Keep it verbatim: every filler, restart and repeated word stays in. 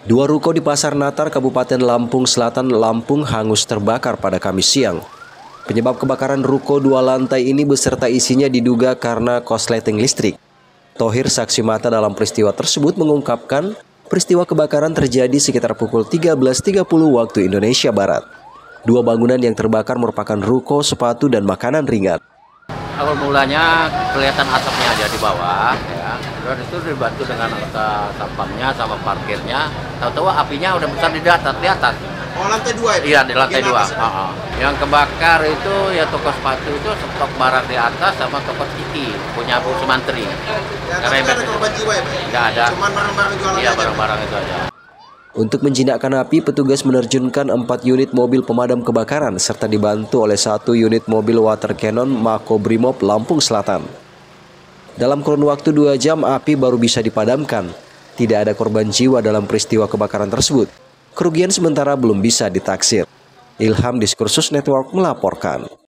Dua ruko di Pasar Natar, Kabupaten Lampung Selatan, Lampung hangus terbakar pada Kamis siang. Penyebab kebakaran ruko dua lantai ini beserta isinya diduga karena korsleting listrik. Tohir, saksi mata dalam peristiwa tersebut, mengungkapkan peristiwa kebakaran terjadi sekitar pukul tiga belas tiga puluh waktu Indonesia Barat. Dua bangunan yang terbakar merupakan ruko, sepatu, dan makanan ringan. Awal mulanya kelihatan atapnya aja di bawah, ya. Terus itu dibantu dengan satpamnya sama parkirnya. Tahu-tahu apinya udah besar di atas, di atas. Oh, lantai dua ya? Iya, di lantai dua. Oh, oh. Yang kebakar itu ya toko sepatu itu, stok barang di atas sama toko Ciki punya Bu Sumantri. Ya, tapi ada korban jiwa ya, Pak? Nggak ada. Cuman barang-barang jualan aja? Iya, barang-barang itu aja. Untuk menjinakkan api, petugas menerjunkan empat unit mobil pemadam kebakaran serta dibantu oleh satu unit mobil water cannon Mako Brimob Lampung Selatan. Dalam kurun waktu dua jam, api baru bisa dipadamkan. Tidak ada korban jiwa dalam peristiwa kebakaran tersebut. Kerugian sementara belum bisa ditaksir. Ilham Diskursus Network melaporkan.